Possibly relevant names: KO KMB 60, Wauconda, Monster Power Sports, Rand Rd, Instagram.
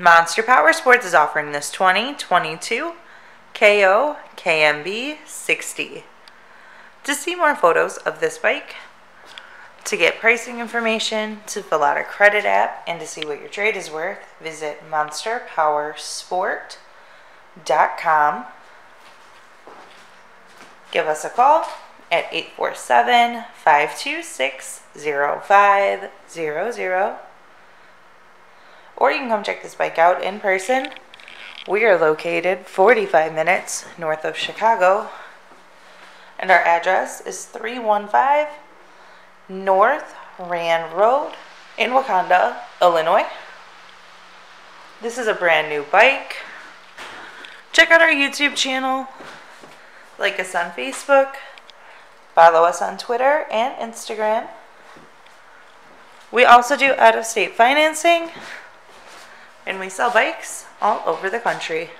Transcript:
Monster Power Sports is offering this 2022 KO KMB 60. To see more photos of this bike, to get pricing information, to fill out a credit app, and to see what your trade is worth, visit monsterpowersport.com. Give us a call at 847-526-0500. Or you can come check this bike out in person. We are located 45 minutes north of Chicago, and our address is 315 North Rand Road in Wauconda, Illinois. This is a brand new bike. Check out our YouTube channel, like us on Facebook, follow us on Twitter and Instagram. We also do out-of-state financing, and we sell bikes all over the country.